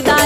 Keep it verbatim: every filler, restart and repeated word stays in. जीव